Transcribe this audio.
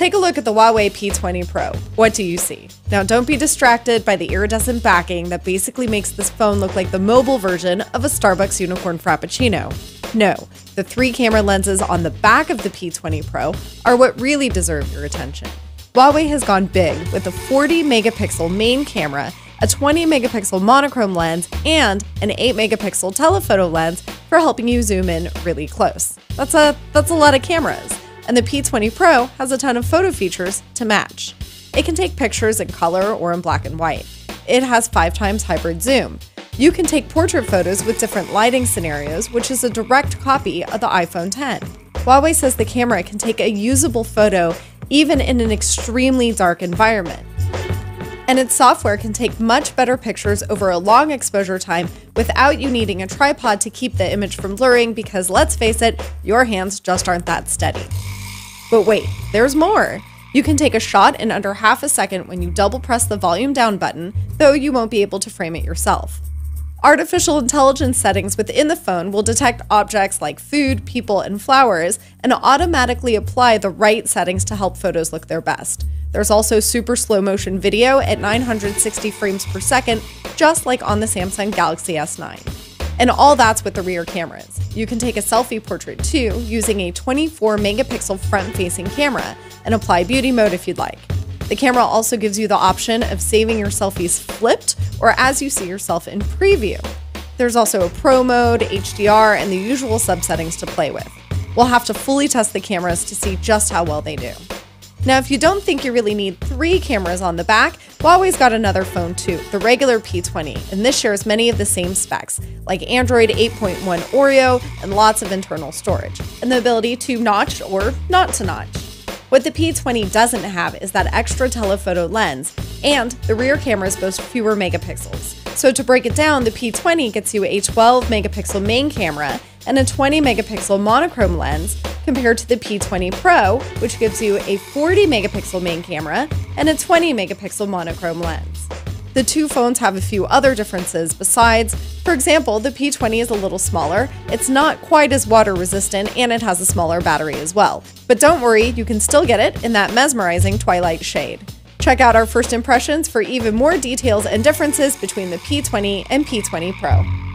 Take a look at the Huawei P20 Pro. What do you see? Now, don't be distracted by the iridescent backing that basically makes this phone look like the mobile version of a Starbucks unicorn frappuccino. No, the three camera lenses on the back of the P20 Pro are what really deserve your attention. Huawei has gone big with a 40-megapixel main camera, a 20-megapixel monochrome lens, and an 8-megapixel telephoto lens for helping you zoom in really close. That's a lot of cameras, and the P20 Pro has a ton of photo features to match. It can take pictures in color or in black and white. It has 5x hybrid zoom. You can take portrait photos with different lighting scenarios, which is a direct copy of the iPhone X. Huawei says the camera can take a usable photo even in an extremely dark environment. And its software can take much better pictures over a long exposure time without you needing a tripod to keep the image from blurring because, let's face it, your hands just aren't that steady. But wait, there's more! You can take a shot in under half a second when you double press the volume down button, though you won't be able to frame it yourself. Artificial intelligence settings within the phone will detect objects like food, people, and flowers, and automatically apply the right settings to help photos look their best. There's also super slow motion video at 960 frames per second, just like on the Samsung Galaxy S9. And all that's with the rear cameras. You can take a selfie portrait too, using a 24-megapixel front-facing camera, and apply beauty mode if you'd like. The camera also gives you the option of saving your selfies flipped or as you see yourself in preview. There's also a Pro mode, HDR, and the usual sub-settings to play with. We'll have to fully test the cameras to see just how well they do. Now, if you don't think you really need three cameras on the back, Huawei's got another phone too, the regular P20, and this shares many of the same specs, like Android 8.1 Oreo and lots of internal storage, and the ability to notch or not to notch. What the P20 doesn't have is that extra telephoto lens, and the rear cameras boast fewer megapixels. So to break it down, the P20 gets you a 12-megapixel main camera and a 20-megapixel monochrome lens, compared to the P20 Pro, which gives you a 40-megapixel main camera and a 20-megapixel monochrome lens. The two phones have a few other differences besides. For example, the P20 is a little smaller, it's not quite as water-resistant, and it has a smaller battery as well. But don't worry, you can still get it in that mesmerizing twilight shade. Check out our first impressions for even more details and differences between the P20 and P20 Pro.